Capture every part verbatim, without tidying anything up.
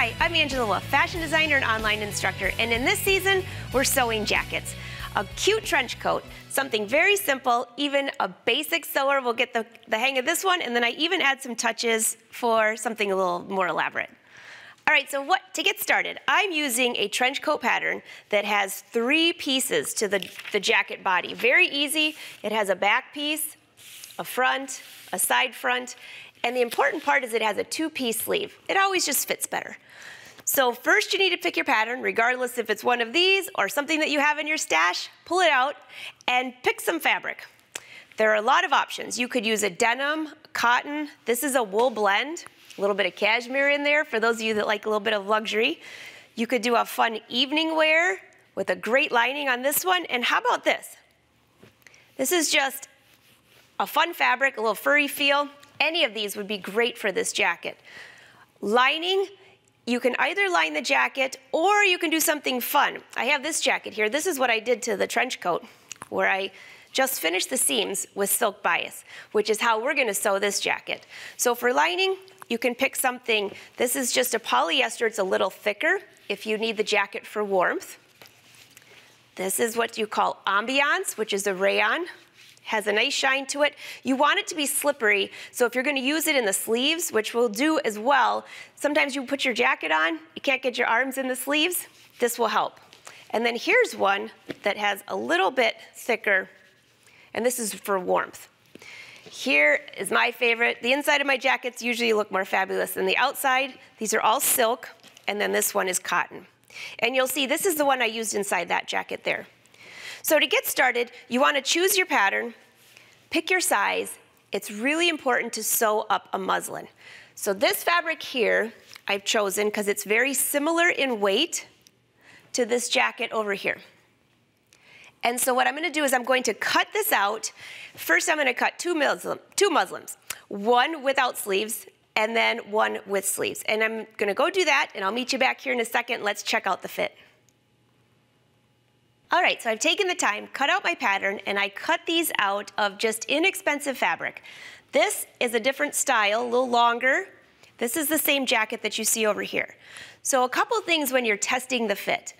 Hi, I'm Angela, fashion designer and online instructor, and in this season, we're sewing jackets. A cute trench coat, something very simple, even a basic sewer will get the, the hang of this one, and then I even add some touches for something a little more elaborate. All right, so what, to get started, I'm using a trench coat pattern that has three pieces to the, the jacket body. Very easy, it has a back piece, a front, a side front, and the important part is it has a two-piece sleeve. It always just fits better. So first you need to pick your pattern, regardless if it's one of these or something that you have in your stash, pull it out and pick some fabric. There are a lot of options. You could use a denim, cotton, this is a wool blend, a little bit of cashmere in there for those of you that like a little bit of luxury. You could do a fun evening wear with a great lining on this one, and how about this? This is just a fun fabric, a little furry feel. Any of these would be great for this jacket. Lining, you can either line the jacket or you can do something fun. I have this jacket here. This is what I did to the trench coat, where I just finished the seams with silk bias, which is how we're gonna sew this jacket. So for lining, you can pick something. This is just a polyester, it's a little thicker if you need the jacket for warmth. This is what you call ambiance, which is a rayon. Has a nice shine to it. You want it to be slippery, so if you're gonna use it in the sleeves, which we'll do as well, sometimes you put your jacket on, you can't get your arms in the sleeves, this will help. And then here's one that has a little bit thicker, and this is for warmth. Here is my favorite. The inside of my jackets usually look more fabulous than the outside. These are all silk, and then this one is cotton. And you'll see this is the one I used inside that jacket there. So to get started, you want to choose your pattern, pick your size. It's really important to sew up a muslin. So this fabric here I've chosen because it's very similar in weight to this jacket over here. And so what I'm going to do is I'm going to cut this out. First I'm going to cut two, muslin, two muslins, one without sleeves and then one with sleeves. And I'm going to go do that and I'll meet you back here in a second. Let's check out the fit. All right, so I've taken the time, cut out my pattern, and I cut these out of just inexpensive fabric. This is a different style, a little longer. This is the same jacket that you see over here. So a couple things when you're testing the fit.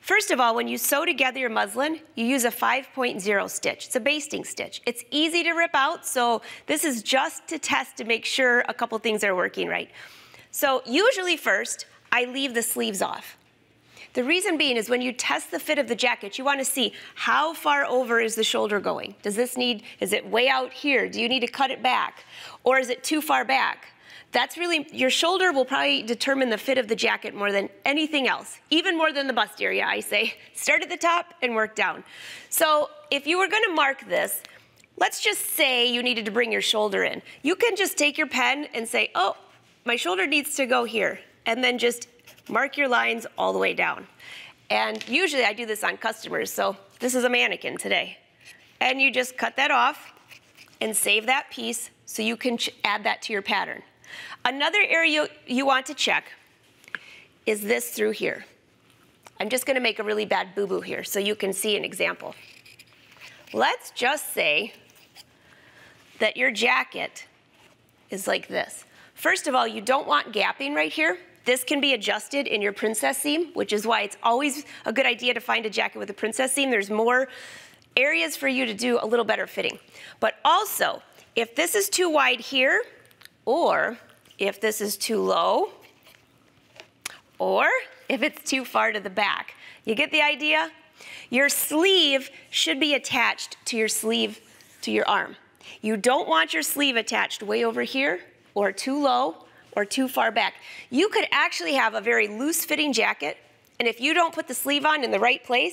First of all, when you sew together your muslin, you use a five point oh stitch. It's a basting stitch. It's easy to rip out, so this is just to test to make sure a couple things are working right. So usually first, I leave the sleeves off. The reason being is when you test the fit of the jacket, you want to see how far over is the shoulder going. Does this need, is it way out here? Do you need to cut it back? Or is it too far back? That's really, your shoulder will probably determine the fit of the jacket more than anything else, even more than the bust area, I say. Start at the top and work down. So if you were going to mark this, let's just say you needed to bring your shoulder in. You can just take your pen and say, oh, my shoulder needs to go here, and then just mark your lines all the way down. And usually I do this on customers, so this is a mannequin today. And you just cut that off and save that piece so you can add that to your pattern. Another area you want to check is this through here. I'm just gonna make a really bad boo-boo here so you can see an example. Let's just say that your jacket is like this. First of all, you don't want gapping right here. This can be adjusted in your princess seam, which is why it's always a good idea to find a jacket with a princess seam. There's more areas for you to do a little better fitting. But also, if this is too wide here, or if this is too low, or if it's too far to the back. You get the idea? Your sleeve should be attached to your sleeve, to your arm. You don't want your sleeve attached way over here, or too low, or too far back. You could actually have a very loose fitting jacket, and if you don't put the sleeve on in the right place,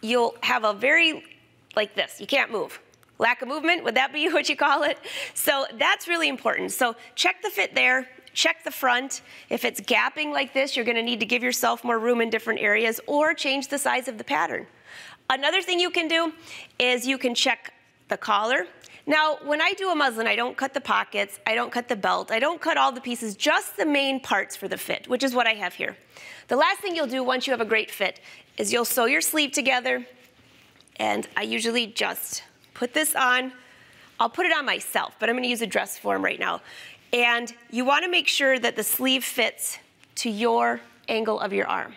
you'll have a very, like this, you can't move. Lack of movement, would that be what you call it? So that's really important. So check the fit there, check the front. If it's gapping like this, you're gonna need to give yourself more room in different areas or change the size of the pattern. Another thing you can do is you can check the collar. Now, when I do a muslin, I don't cut the pockets, I don't cut the belt, I don't cut all the pieces, just the main parts for the fit, which is what I have here. The last thing you'll do once you have a great fit is you'll sew your sleeve together, and I usually just put this on. I'll put it on myself, but I'm gonna use a dress form right now. And you wanna make sure that the sleeve fits to your angle of your arm.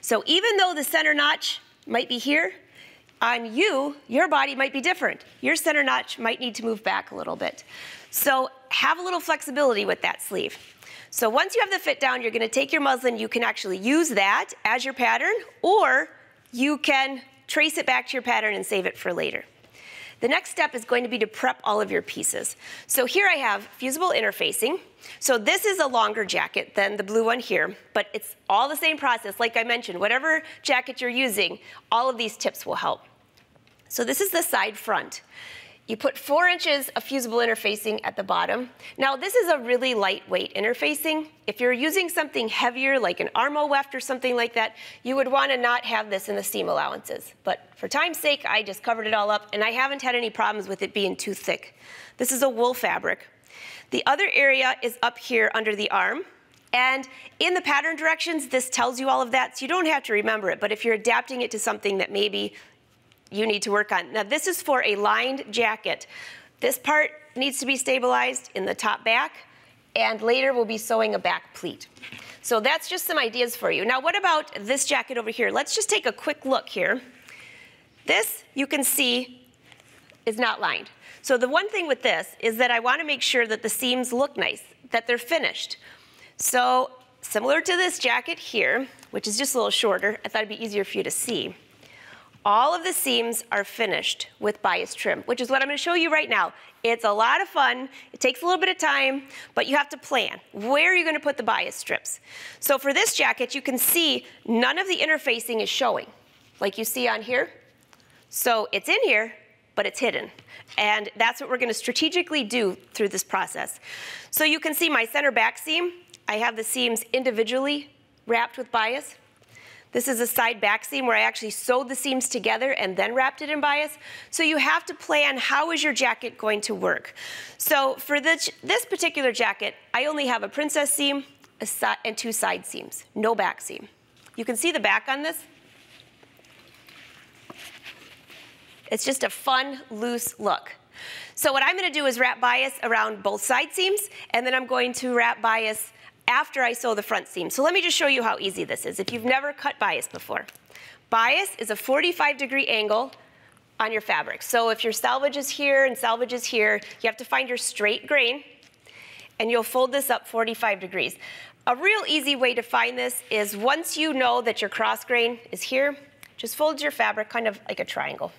So even though the center notch might be here, on you, your body might be different. Your center notch might need to move back a little bit. So have a little flexibility with that sleeve. So once you have the fit down, you're gonna take your muslin, you can actually use that as your pattern, or you can trace it back to your pattern and save it for later. The next step is going to be to prep all of your pieces. So here I have fusible interfacing. So this is a longer jacket than the blue one here, but it's all the same process. Like I mentioned, whatever jacket you're using, all of these tips will help. So this is the side front. You put four inches of fusible interfacing at the bottom. Now this is a really lightweight interfacing. If you're using something heavier like an Armo weft or something like that, you would want to not have this in the seam allowances. But for time's sake, I just covered it all up and I haven't had any problems with it being too thick. This is a wool fabric. The other area is up here under the arm. And in the pattern directions, this tells you all of that, so you don't have to remember it. But if you're adapting it to something that maybe you need to work on. Now this is for a lined jacket. This part needs to be stabilized in the top back, and later we'll be sewing a back pleat. So that's just some ideas for you. Now what about this jacket over here? Let's just take a quick look here. This, you can see, is not lined. So the one thing with this is that I want to make sure that the seams look nice, that they're finished. So similar to this jacket here, which is just a little shorter, I thought it'd be easier for you to see. All of the seams are finished with bias trim, which is what I'm going to show you right now. It's a lot of fun, it takes a little bit of time, but you have to plan. Where are you going to put the bias strips? So for this jacket, you can see none of the interfacing is showing, like you see on here. So it's in here, but it's hidden. And that's what we're going to strategically do through this process. So you can see my center back seam. I have the seams individually wrapped with bias. This is a side back seam where I actually sewed the seams together and then wrapped it in bias. So you have to plan how is your jacket going to work. So for this, this particular jacket, I only have a princess seam a si and two side seams, no back seam. You can see the back on this. It's just a fun, loose look. So what I'm going to do is wrap bias around both side seams, and then I'm going to wrap bias after I sew the front seam. So let me just show you how easy this is if you've never cut bias before. Bias is a forty-five degree angle on your fabric. So if your selvage is here and selvage is here, you have to find your straight grain and you'll fold this up forty-five degrees. A real easy way to find this is once you know that your cross grain is here, just fold your fabric kind of like a triangle.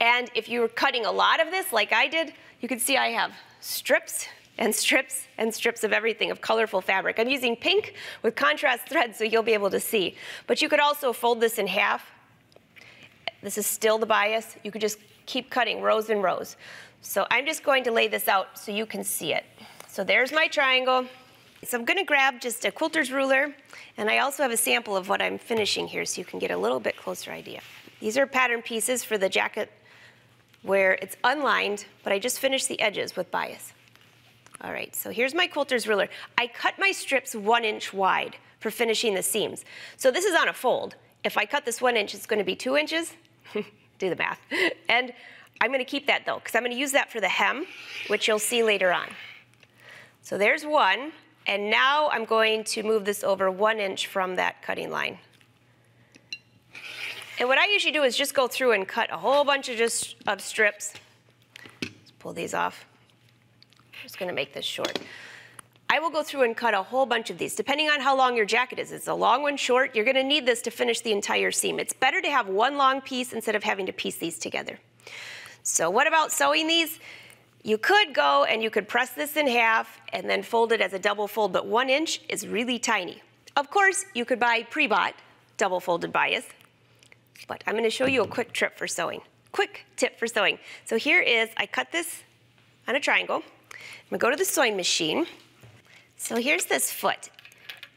And if you were cutting a lot of this like I did, you can see I have strips and strips and strips of everything, of colorful fabric. I'm using pink with contrast threads so you'll be able to see. But you could also fold this in half. This is still the bias. You could just keep cutting rows and rows. So I'm just going to lay this out so you can see it. So there's my triangle. So I'm gonna grab just a quilter's ruler, and I also have a sample of what I'm finishing here so you can get a little bit closer idea. These are pattern pieces for the jacket where it's unlined, but I just finished the edges with bias. All right, so here's my quilter's ruler. I cut my strips one inch wide for finishing the seams. So this is on a fold. If I cut this one inch, it's gonna be two inches. Do the math. And I'm gonna keep that though, because I'm gonna use that for the hem, which you'll see later on. So there's one, and now I'm going to move this over one inch from that cutting line. And what I usually do is just go through and cut a whole bunch of just of strips. Let's pull these off. I'm just gonna make this short. I will go through and cut a whole bunch of these, depending on how long your jacket is. It's a long one, short, you're gonna need this to finish the entire seam. It's better to have one long piece instead of having to piece these together. So what about sewing these? You could go and you could press this in half and then fold it as a double fold, but one inch is really tiny. Of course, you could buy pre-bought double folded bias, but I'm gonna show you a quick tip for sewing. Quick tip for sewing. So here is, I cut this on a triangle. I'm gonna go to the sewing machine. So here's this foot.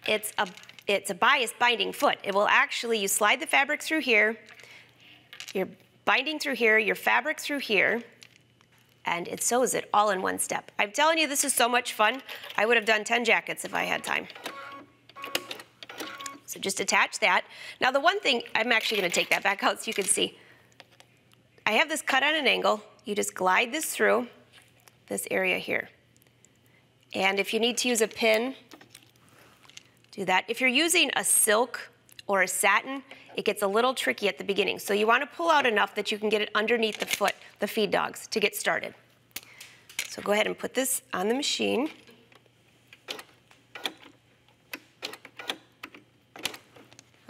It's a, it's a bias binding foot. It will actually, you slide the fabric through here, you're binding through here, your fabric through here, and it sews it all in one step. I'm telling you, this is so much fun. I would have done ten jackets if I had time. So just attach that. Now the one thing, I'm actually gonna take that back out so you can see. I have this cut on an angle. You just glide this through this area here. And if you need to use a pin, do that. If you're using a silk or a satin, it gets a little tricky at the beginning. So you want to pull out enough that you can get it underneath the foot, the feed dogs, to get started. So go ahead and put this on the machine.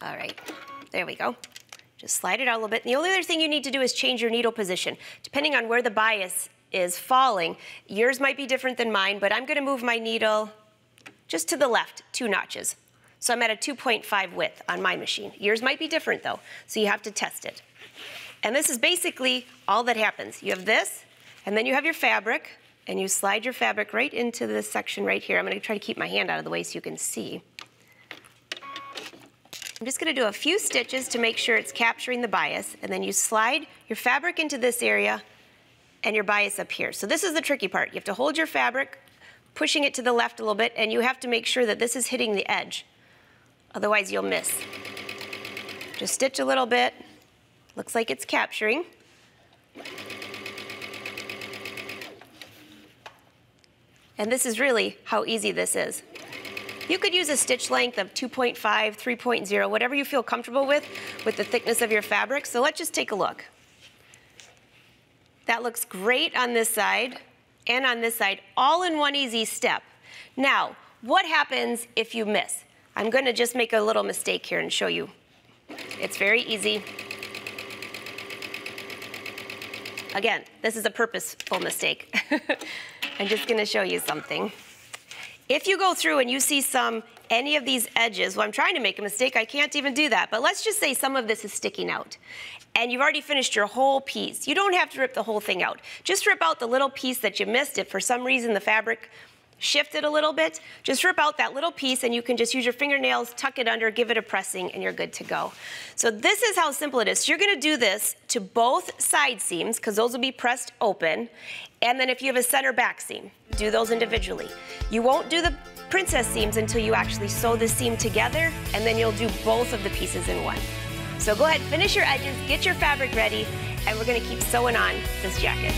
All right, there we go. Just slide it out a little bit. And the only other thing you need to do is change your needle position. Depending on where the bias is falling, yours might be different than mine, but I'm gonna move my needle just to the left, two notches. So I'm at a two point five width on my machine. Yours might be different though, so you have to test it. And this is basically all that happens. You have this, and then you have your fabric, and you slide your fabric right into this section right here. I'm gonna try to keep my hand out of the way so you can see. I'm just gonna do a few stitches to make sure it's capturing the bias, and then you slide your fabric into this area and your bias up here. So this is the tricky part. You have to hold your fabric, pushing it to the left a little bit, and you have to make sure that this is hitting the edge. Otherwise you'll miss. Just stitch a little bit. Looks like it's capturing. And this is really how easy this is. You could use a stitch length of two point five, three point oh, whatever you feel comfortable with, with the thickness of your fabric. So let's just take a look. That looks great on this side and on this side, all in one easy step. Now, what happens if you miss? I'm gonna just make a little mistake here and show you. It's very easy. Again, this is a purposeful mistake. I'm just gonna show you something. If you go through and you see some, any of these edges, well, I'm trying to make a mistake, I can't even do that, but let's just say some of this is sticking out, and you've already finished your whole piece. You don't have to rip the whole thing out. Just rip out the little piece that you missed. If for some reason the fabric shifted a little bit, just rip out that little piece, and you can just use your fingernails, tuck it under, give it a pressing, and you're good to go. So this is how simple it is. So you're gonna do this to both side seams, because those will be pressed open, and then if you have a center back seam, do those individually. You won't do the princess seams until you actually sew the seam together, and then you'll do both of the pieces in one. So go ahead, finish your edges, get your fabric ready, and we're gonna keep sewing on this jacket.